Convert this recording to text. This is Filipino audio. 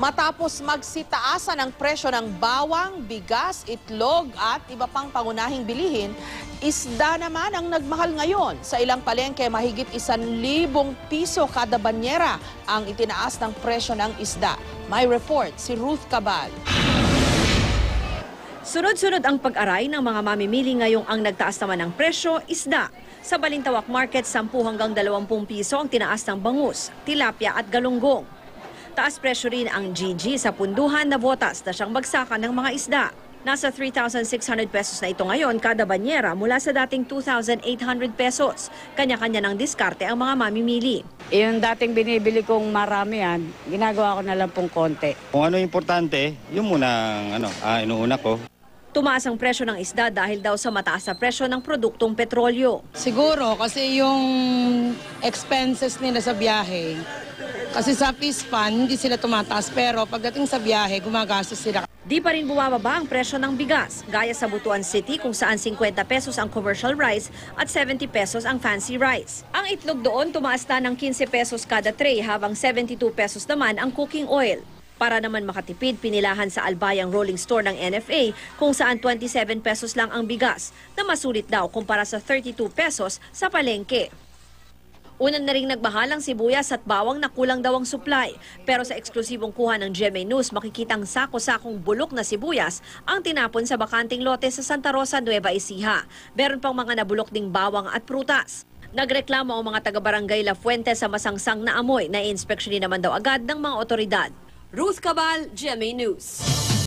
Matapos magsitaasan ang presyo ng bawang, bigas, itlog at iba pang pangunahing bilihin, isda naman ang nagmahal ngayon. Sa ilang palengke, mahigit 1,000 piso kada banyera ang itinaas ng presyo ng isda. May report si Ruth Cabal. Sunod-sunod ang pag-aray ng mga mamimili ngayong ang nagtaas naman ng presyo, isda. Sa Balintawak Market, 10 hanggang 20 piso ang tinaas ng bangus, tilapia at galunggong. Taas presyo rin ang GG sa punduhan na botas na siyang bagsakan ng mga isda. Nasa 3,600 pesos na ito ngayon kada banyera mula sa dating 2,800 pesos. Kanya-kanya ng diskarte ang mga mamimili. Yung dating binibili kong marami yan, ginagawa ko na lang pong konti. Kung ano importante, yun muna ang inuuna ko. Tumaas ang presyo ng isda dahil daw sa mataas na presyo ng produktong petrolyo. Siguro kasi yung expenses nila sa biyahe. Kasi sa pispan, hindi sila tumataas pero pagdating sa biyahe, gumagastos sila. Di pa rin bumababa ang presyo ng bigas, gaya sa Butuan City kung saan 50 pesos ang commercial rice at 70 pesos ang fancy rice. Ang itlog doon tumaas na ng 15 pesos kada tray habang 72 pesos naman ang cooking oil. Para naman makatipid, pinilahan sa Albayang Rolling Store ng NFA kung saan 27 pesos lang ang bigas na masulit daw kumpara sa 32 pesos sa palengke. Una na rin nagbahalang sibuyas at bawang na kulang daw ang supply. Pero sa eksklusibong kuha ng GMA News, makikitang sako-sakong bulok na sibuyas ang tinapon sa bakanting lote sa Santa Rosa, Nueva Ecija. Meron pang mga nabulok ding bawang at prutas. Nagreklamo ang mga taga-barangay La Fuente sa masangsang na amoy na inspeksyonin naman daw agad ng mga otoridad. Ruth Cabal, GMA News.